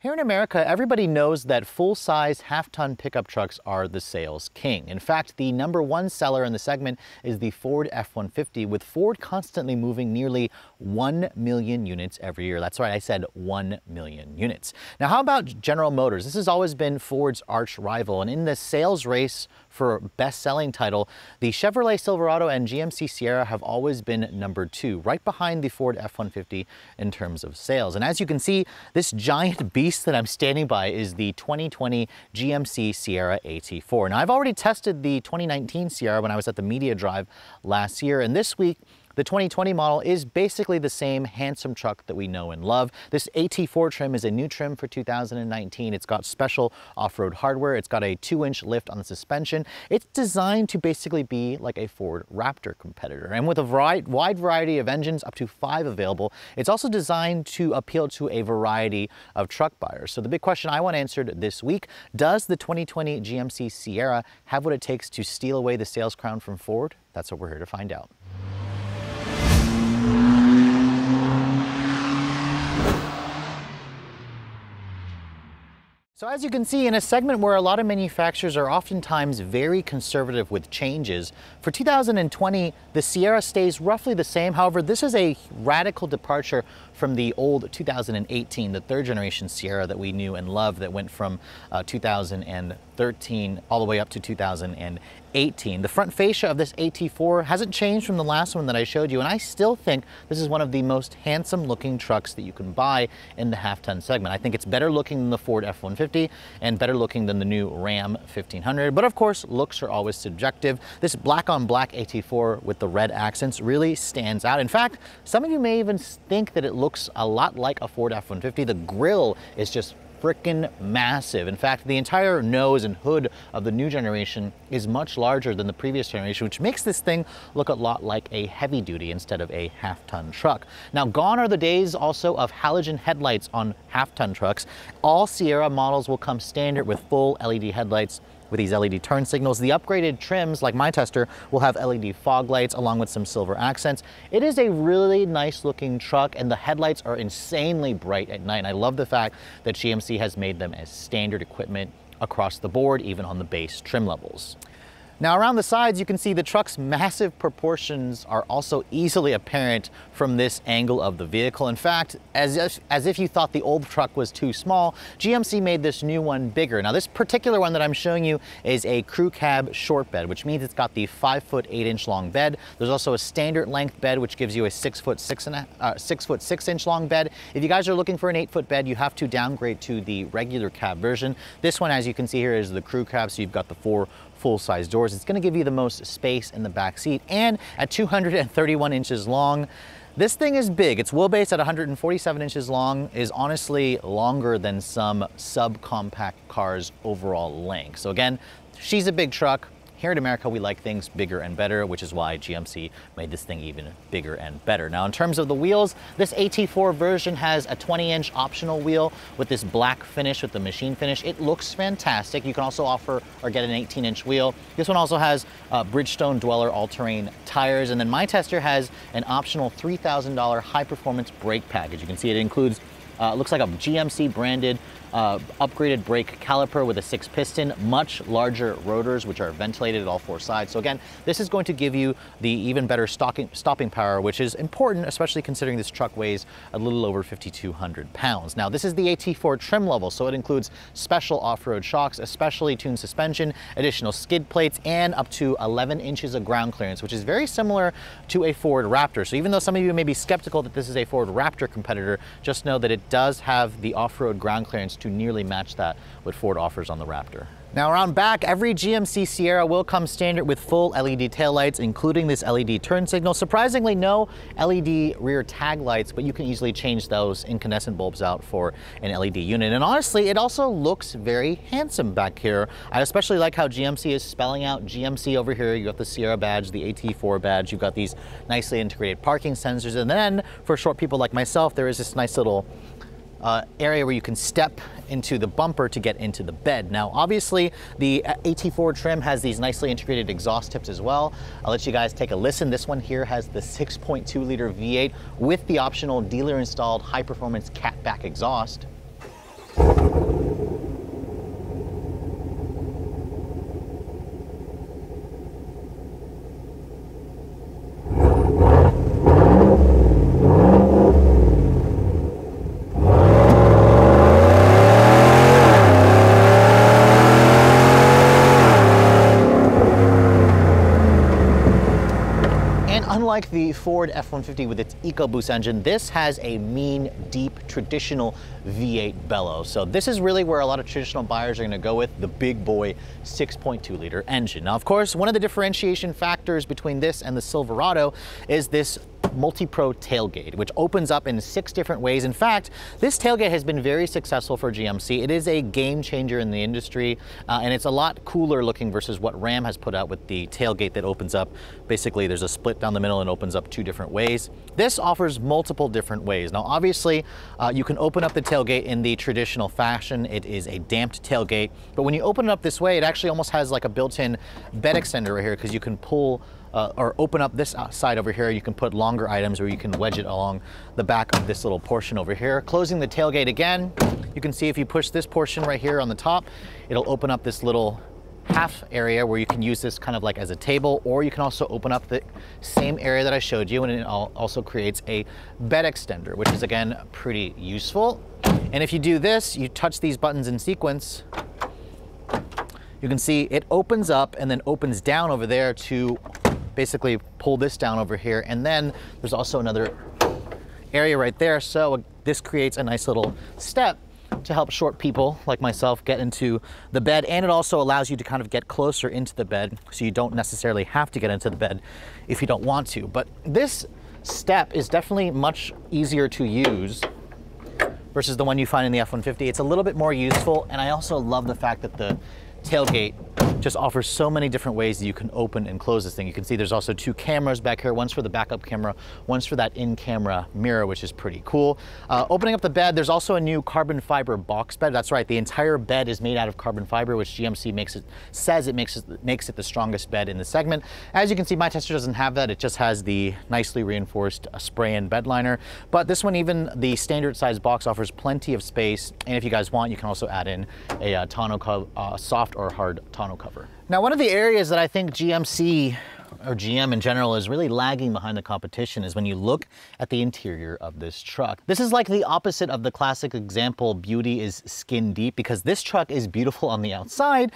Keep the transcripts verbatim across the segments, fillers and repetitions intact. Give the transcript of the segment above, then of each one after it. Here in America, everybody knows that full-size half-ton pickup trucks are the sales king. In fact, the number one seller in the segment is the Ford F one fifty, with Ford constantly moving nearly one million units every year. That's right, I said one million units. Now, how about General Motors? This has always been Ford's arch rival, and in the sales race for best-selling title, the Chevrolet Silverado and G M C Sierra have always been number two, right behind the Ford F one fifty in terms of sales. And as you can see, this giant beast that I'm standing by is the twenty twenty G M C Sierra A T four. Now, I've already tested the twenty nineteen Sierra when I was at the media drive last year, and this week the twenty twenty model is basically the same handsome truck that we know and love. This A T four trim is a new trim for two thousand nineteen. It's got special off-road hardware. It's got a two inch lift on the suspension. It's designed to basically be like a Ford Raptor competitor. And with a variety, wide variety of engines, up to five available, it's also designed to appeal to a variety of truck buyers. So the big question I want answered this week, does the twenty twenty G M C Sierra have what it takes to steal away the sales crown from Ford? That's what we're here to find out. So as you can see, in a segment where a lot of manufacturers are oftentimes very conservative with changes, for two thousand twenty, the Sierra stays roughly the same. However, this is a radical departure from the old two thousand eighteen, the third generation Sierra that we knew and loved, that went from uh, two thousand thirteen all the way up to two thousand eighteen. The front fascia of this A T four hasn't changed from the last one that I showed you, and I still think this is one of the most handsome looking trucks that you can buy in the half-ton segment. I think it's better looking than the Ford F one fifty and better looking than the new Ram fifteen hundred, but of course, looks are always subjective. This black-on-black A T four with the red accents really stands out. In fact, some of you may even think that it looks looks a lot like a Ford F one fifty. The grille is just freaking massive. In fact, the entire nose and hood of the new generation is much larger than the previous generation, which makes this thing look a lot like a heavy duty instead of a half ton truck. Now, gone are the days also of halogen headlights on half ton trucks. All Sierra models will come standard with full L E D headlights with these L E D turn signals. The upgraded trims, like my tester, will have L E D fog lights along with some silver accents. It is a really nice looking truck, and the headlights are insanely bright at night. And I love the fact that G M C has made them as standard equipment across the board, even on the base trim levels. Now, around the sides, you can see the truck's massive proportions are also easily apparent from this angle of the vehicle. In fact, as if, as if you thought the old truck was too small, G M C made this new one bigger. Now, this particular one that I'm showing you is a crew cab short bed, which means it's got the five foot eight inch long bed. There's also a standard length bed, which gives you a six foot six and a, uh, six foot six inch long bed. If you guys are looking for an eight foot bed, you have to downgrade to the regular cab version. This one, as you can see here, is the crew cab, so you've got the four full-size doors. It's going to give you the most space in the back seat, and at two hundred thirty-one inches long, this thing is big. Its wheelbase at one hundred forty-seven inches long is honestly longer than some subcompact cars' overall length. So again, she's a big truck. Here in America, we like things bigger and better, which is why G M C made this thing even bigger and better. Now, in terms of the wheels, this A T four version has a twenty inch optional wheel with this black finish, with the machine finish. It looks fantastic. You can also offer or get an eighteen inch wheel. This one also has uh, Bridgestone Dueler all-terrain tires. And then my tester has an optional three thousand dollar high-performance brake package. You can see it includes Uh, looks like a G M C branded uh, upgraded brake caliper with a six piston, much larger rotors, which are ventilated at all four sides. So again, this is going to give you the even better stocking, stopping power, which is important, especially considering this truck weighs a little over fifty-two hundred pounds. Now, this is the A T four trim level, so it includes special off-road shocks, a specially tuned suspension, additional skid plates, and up to eleven inches of ground clearance, which is very similar to a Ford Raptor. So even though some of you may be skeptical that this is a Ford Raptor competitor, just know that it does have the off-road ground clearance to nearly match that what Ford offers on the Raptor. Now, around back, every G M C Sierra will come standard with full L E D taillights, including this L E D turn signal. Surprisingly, no L E D rear tag lights, but you can easily change those incandescent bulbs out for an L E D unit. And honestly, it also looks very handsome back here. I especially like how G M C is spelling out G M C over here. You got the Sierra badge, the A T four badge, you've got these nicely integrated parking sensors. And then for short people like myself, there is this nice little Uh, area where you can step into the bumper to get into the bed. Now, obviously, the A T four trim has these nicely integrated exhaust tips as well. I'll let you guys take a listen. This one here has the six point two liter V eight with the optional dealer-installed high-performance catback exhaust. like the Ford F one fifty with its EcoBoost engine, this has a mean, deep, traditional V eight bellow. So this is really where a lot of traditional buyers are going to go with the big boy six point two liter engine. Now, of course, one of the differentiation factors between this and the Silverado is this multi-pro tailgate, which opens up in six different ways. In fact, this tailgate has been very successful for G M C. It is a game changer in the industry, uh, and it's a lot cooler looking versus what Ram has put out with the tailgate that opens up. Basically, there's a split down the middle and opens up two different ways. This offers multiple different ways. Now, obviously, uh, you can open up the tailgate in the traditional fashion. It is a damped tailgate, but when you open it up this way, it actually almost has like a built-in bed extender right here, because you can pull Uh, or open up this side over here. You can put longer items, or you can wedge it along the back of this little portion over here. Closing the tailgate again, you can see if you push this portion right here on the top, it'll open up this little half area where you can use this kind of like as a table, or you can also open up the same area that I showed you, and it also creates a bed extender, which is again pretty useful. And if you do this, you touch these buttons in sequence, you can see it opens up and then opens down over there to basically pull this down over here. And then there's also another area right there. So this creates a nice little step to help short people like myself get into the bed. And it also allows you to kind of get closer into the bed, so you don't necessarily have to get into the bed if you don't want to. But this step is definitely much easier to use versus the one you find in the F one fifty. It's a little bit more useful. And I also love the fact that the tailgate just offers so many different ways that you can open and close this thing. You can see there's also two cameras back here, one's for the backup camera, one's for that in-camera mirror, which is pretty cool. Uh, opening up the bed, there's also a new carbon fiber box bed. That's right, the entire bed is made out of carbon fiber, which G M C makes it, says it makes it, makes it the strongest bed in the segment. As you can see, my tester doesn't have that. It just has the nicely reinforced spray-in bed liner. But this one, even the standard size box, offers plenty of space. And if you guys want, you can also add in a uh, tonneau, uh, soft or hard tonneau cover. Now, one of the areas that I think G M C or G M in general is really lagging behind the competition is when you look at the interior of this truck. This is like the opposite of the classic example, beauty is skin deep, because this truck is beautiful on the outside,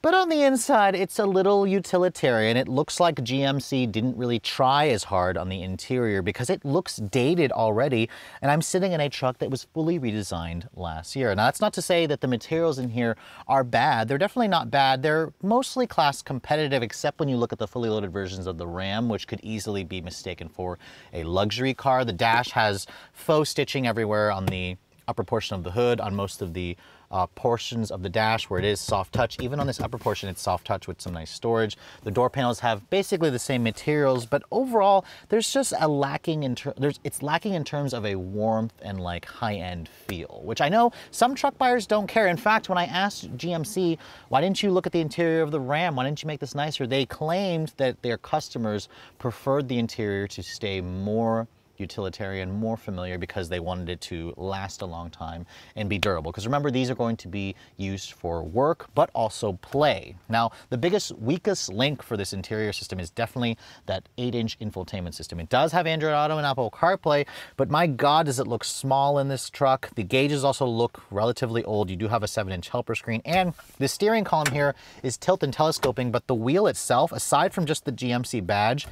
but on the inside, it's a little utilitarian. It looks like G M C didn't really try as hard on the interior, because it looks dated already, and I'm sitting in a truck that was fully redesigned last year. Now, that's not to say that the materials in here are bad. They're definitely not bad. They're mostly class competitive, except when you look at the fully loaded versions of the Ram, which could easily be mistaken for a luxury car. The dash has faux stitching everywhere on the upper portion of the hood, on most of the Uh, portions of the dash where it is soft touch. Even on this upper portion, it's soft touch with some nice storage. The door panels have basically the same materials, but overall, there's just a lacking in ter there's it's lacking in terms of a warmth and like high-end feel, which I know some truck buyers don't care. In fact, when I asked G M C, why didn't you look at the interior of the Ram? Why didn't you make this nicer? They claimed that their customers preferred the interior to stay more utilitarian, more familiar, because they wanted it to last a long time and be durable. Because remember, these are going to be used for work, but also play. Now, the biggest, weakest link for this interior system is definitely that eight inch infotainment system. It does have Android Auto and Apple CarPlay, but my God, does it look small in this truck. The gauges also look relatively old. You do have a seven inch helper screen, and the steering column here is tilt and telescoping, but the wheel itself, aside from just the G M C badge,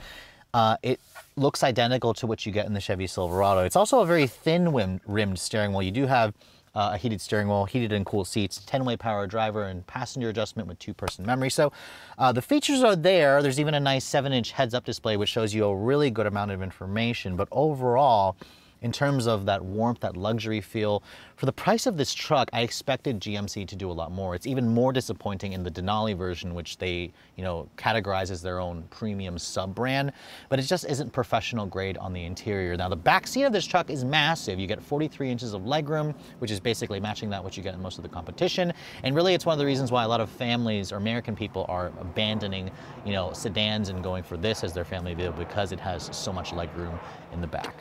uh, it looks identical to what you get in the Chevy Silverado. It's also a very thin rimmed steering wheel. You do have uh, a heated steering wheel, heated and cooled seats, ten way power driver and passenger adjustment with two person memory. So uh, the features are there. There's even a nice seven inch heads up display, which shows you a really good amount of information. But overall, in terms of that warmth, that luxury feel, for the price of this truck, I expected G M C to do a lot more. It's even more disappointing in the Denali version, which they, you know, categorize as their own premium sub-brand, but it just isn't professional grade on the interior. Now, the back seat of this truck is massive. You get forty-three inches of legroom, which is basically matching that which you get in most of the competition. And really, it's one of the reasons why a lot of families or American people are abandoning, you know, sedans and going for this as their family vehicle, because it has so much legroom in the back.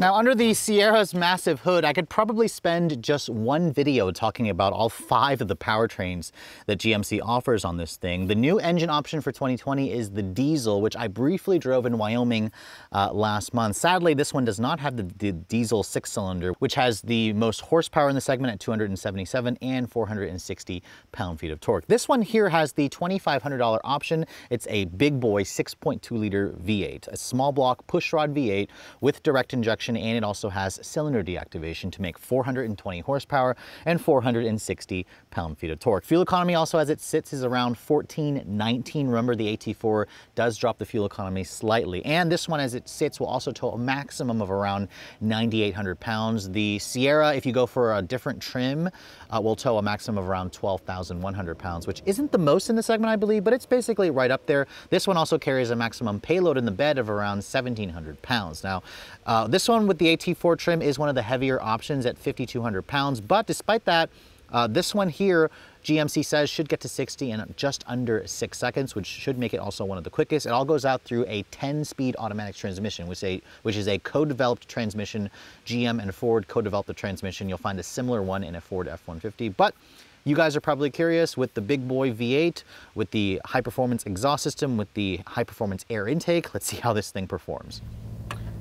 Now, under the Sierra's massive hood, I could probably spend just one video talking about all five of the powertrains that G M C offers on this thing. The new engine option for twenty twenty is the diesel, which I briefly drove in Wyoming uh, last month. Sadly, this one does not have the, the diesel six-cylinder, which has the most horsepower in the segment at two hundred seventy-seven and four hundred sixty pound-feet of torque. This one here has the twenty-five hundred dollar option. It's a big boy six point two liter V eight, a small block pushrod V eight with direct injection, and it also has cylinder deactivation to make four hundred twenty horsepower and four hundred sixty pound-feet of torque. Fuel economy also, as it sits, is around fourteen nineteen. Remember, the A T four does drop the fuel economy slightly, and this one, as it sits, will also tow a maximum of around nine thousand eight hundred pounds. The Sierra, if you go for a different trim, uh, will tow a maximum of around twelve thousand one hundred pounds, which isn't the most in the segment, I believe, but it's basically right up there. This one also carries a maximum payload in the bed of around seventeen hundred pounds. Now, uh, this one with the A T four trim is one of the heavier options at fifty-two hundred pounds, but despite that, uh, this one here, G M C says, should get to sixty in just under six seconds, which should make it also one of the quickest. It all goes out through a ten-speed automatic transmission, which, a, which is a co-developed transmission. G M and Ford co-developed the transmission. You'll find a similar one in a Ford F one fifty, but you guys are probably curious, with the big boy V eight, with the high-performance exhaust system, with the high-performance air intake, let's see how this thing performs.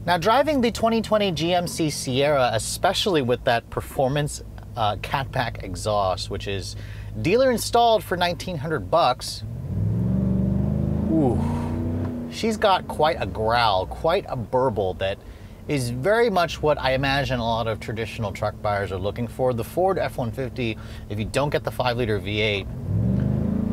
Now, driving the twenty twenty G M C Sierra, especially with that performance uh, catback exhaust, which is dealer installed for nineteen hundred bucks, ooh, she's got quite a growl, quite a burble that is very much what I imagine a lot of traditional truck buyers are looking for. The Ford F one fifty, if you don't get the five liter V eight,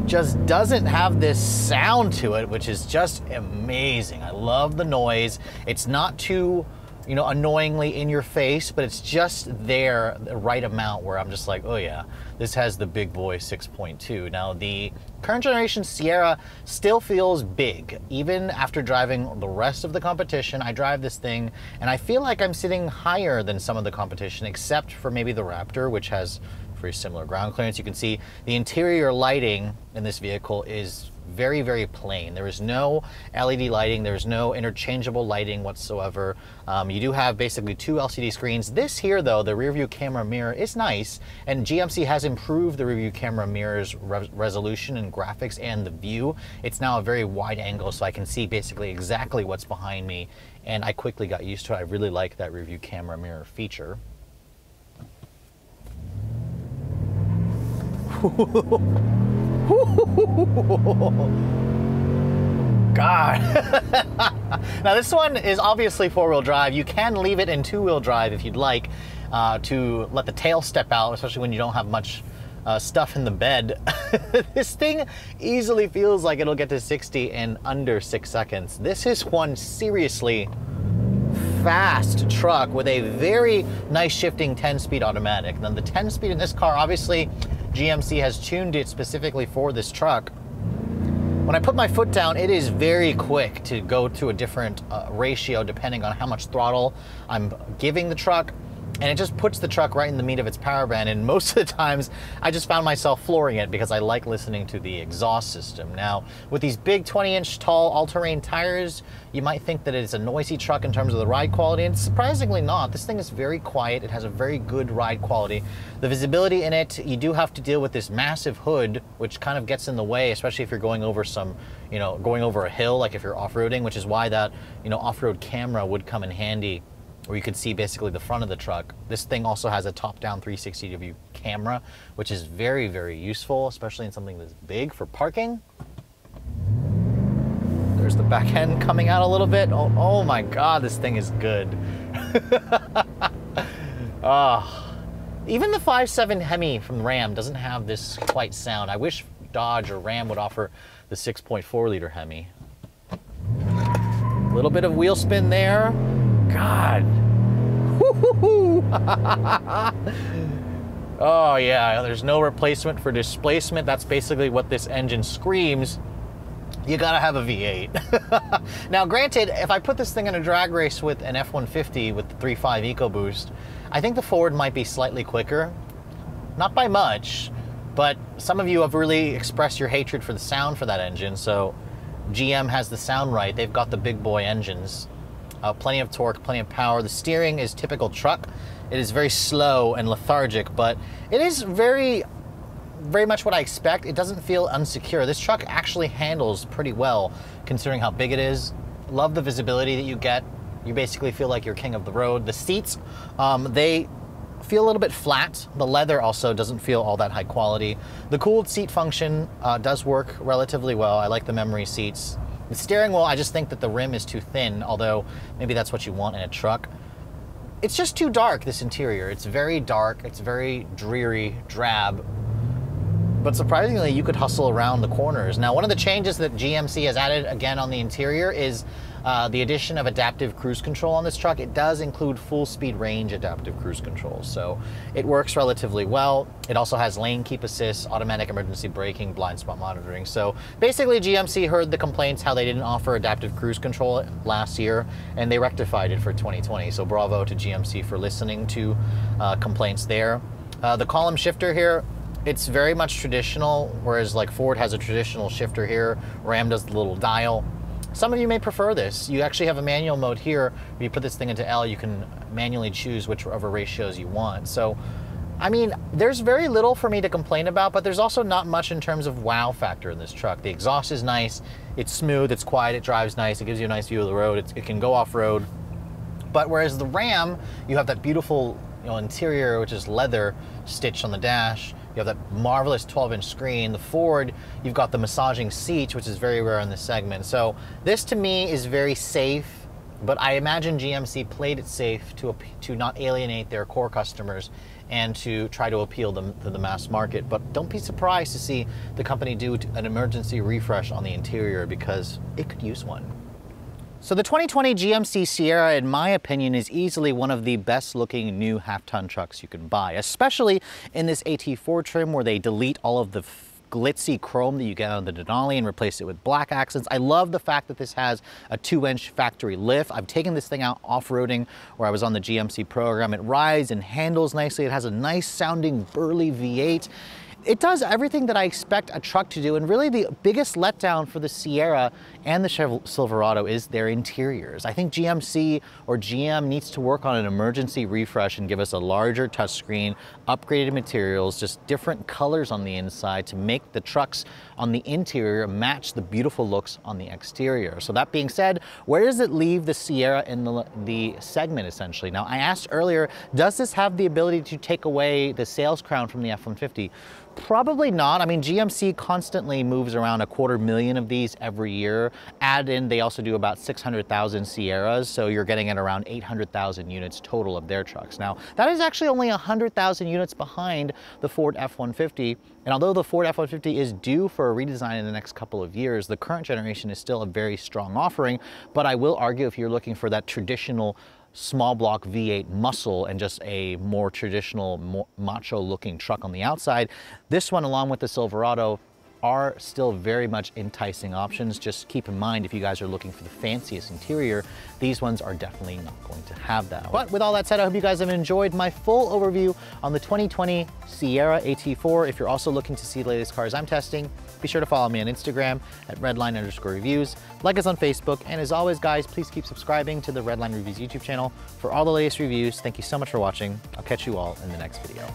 just doesn't have this sound to it, which is just amazing. I love the noise. It's not too, you know, annoyingly in your face, but it's just there, the right amount where I'm just like, oh yeah, this has the big boy six point two. Now, the current generation Sierra still feels big, even after driving the rest of the competition. I drive this thing and I feel like I'm sitting higher than some of the competition, except for maybe the Raptor, which has very similar ground clearance. You can see the interior lighting in this vehicle is very, very plain. There is no L E D lighting. There is no interchangeable lighting whatsoever. Um, you do have basically two L C D screens. This here, though, the rear view camera mirror is nice, and G M C has improved the rear view camera mirror's re resolution and graphics and the view. It's now a very wide angle, so I can see basically exactly what's behind me, and I quickly got used to it. I really like that rear view camera mirror feature. God. Now, this one is obviously four-wheel drive. You can leave it in two-wheel drive if you'd like, uh, to let the tail step out, especially when you don't have much uh, stuff in the bed. This thing easily feels like it'll get to sixty in under six seconds. This is one seriously fast truck with a very nice shifting ten-speed automatic. Now, the ten-speed in this car, obviously, G M C has tuned it specifically for this truck. When I put my foot down, it is very quick to go to a different uh, ratio depending on how much throttle I'm giving the truck, and it just puts the truck right in the meat of its power band, and most of the times I just found myself flooring it because I like listening to the exhaust system. Now, with these big twenty inch tall all-terrain tires, you might think that it's a noisy truck in terms of the ride quality, and surprisingly not. This thing is very quiet. It has a very good ride quality. The visibility in it, you do have to deal with this massive hood, which kind of gets in the way, especially if you're going over some, you know, going over a hill, like if you're off-roading, which is why that, you know, off-road camera would come in handy, where you could see basically the front of the truck. This thing also has a top-down three sixty degree camera, which is very, very useful, especially in something that's big, for parking. There's the back end coming out a little bit. Oh, oh my God, this thing is good. Oh. Even the five seven Hemi from Ram doesn't have this quite sound. I wish Dodge or Ram would offer the six point four liter Hemi. A little bit of wheel spin there. God. Oh yeah, there's no replacement for displacement. That's basically what this engine screams. You gotta have a V eight. Now, granted, if I put this thing in a drag race with an F one fifty with the three point five EcoBoost, I think the Ford might be slightly quicker. Not by much, but some of you have really expressed your hatred for the sound for that engine, so G M has the sound right. They've got the big boy engines. Uh, plenty of torque, plenty of power. The steering is typical truck. It is very slow and lethargic, but it is very, very much what I expect. It doesn't feel unsecure. This truck actually handles pretty well considering how big it is. Love the visibility that you get. You basically feel like you're king of the road. The seats, um, they feel a little bit flat. The leather also doesn't feel all that high quality. The cooled seat function uh, does work relatively well. I like the memory seats. The steering wheel, I just think that the rim is too thin, although maybe that's what you want in a truck. It's just too dark, this interior. It's very dark, it's very dreary, drab. But surprisingly, you could hustle around the corners. Now, one of the changes that G M C has added again on the interior is uh, the addition of adaptive cruise control on this truck. It does include full speed range adaptive cruise control, so it works relatively well. It also has lane keep assist, automatic emergency braking, blind spot monitoring. So basically, G M C heard the complaints how they didn't offer adaptive cruise control last year, and they rectified it for twenty twenty. So bravo to G M C for listening to uh, complaints there. Uh, the column shifter here, it's very much traditional, whereas like Ford has a traditional shifter here. Ram does the little dial. Some of you may prefer this. You actually have a manual mode here. If you put this thing into L, you can manually choose whichever ratios you want. So, I mean, there's very little for me to complain about, but there's also not much in terms of wow factor in this truck. The exhaust is nice, it's smooth, it's quiet, it drives nice, it gives you a nice view of the road, it's, it can go off-road. But whereas the Ram, you have that beautiful you know, interior, which is leather stitched on the dash. You have that marvelous twelve inch screen. The Ford, you've got the massaging seats, which is very rare in this segment. So this to me is very safe, but I imagine G M C played it safe to, to not alienate their core customers and to try to appeal them to the mass market. But don't be surprised to see the company do an emergency refresh on the interior because it could use one. So the twenty twenty G M C Sierra, in my opinion, is easily one of the best looking new half-ton trucks you can buy, especially in this A T four trim where they delete all of the glitzy chrome that you get on the Denali and replace it with black accents. I love the fact that this has a two inch factory lift. I've taken this thing out off-roading where I was on the G M C program. It rides and handles nicely. It has a nice sounding burly V eight. It does everything that I expect a truck to do, and really the biggest letdown for the Sierra and the Chevrolet Silverado is their interiors. I think G M C or G M needs to work on an emergency refresh and give us a larger touchscreen, upgraded materials, just different colors on the inside to make the trucks on the interior match the beautiful looks on the exterior. So that being said, where does it leave the Sierra in the, the segment essentially? Now I asked earlier, does this have the ability to take away the sales crown from the F one fifty? Probably not. I mean, G M C constantly moves around a quarter million of these every year. Add in, they also do about six hundred thousand Sierras, so you're getting at around eight hundred thousand units total of their trucks. Now, that is actually only one hundred thousand units behind the Ford F one fifty, and although the Ford F one fifty is due for a redesign in the next couple of years, the current generation is still a very strong offering, but I will argue if you're looking for that traditional small block V eight muscle and just a more traditional more macho looking truck on the outside, this one along with the Silverado are still very much enticing options. Just keep in mind if you guys are looking for the fanciest interior, these ones are definitely not going to have that. But with all that said, I hope you guys have enjoyed my full overview on the twenty twenty Sierra A T four. If you're also looking to see the latest cars I'm testing, be sure to follow me on Instagram at redline underscore reviews, like us on Facebook, and as always guys, please keep subscribing to the Redline Reviews YouTube channel for all the latest reviews. Thank you so much for watching. I'll catch you all in the next video.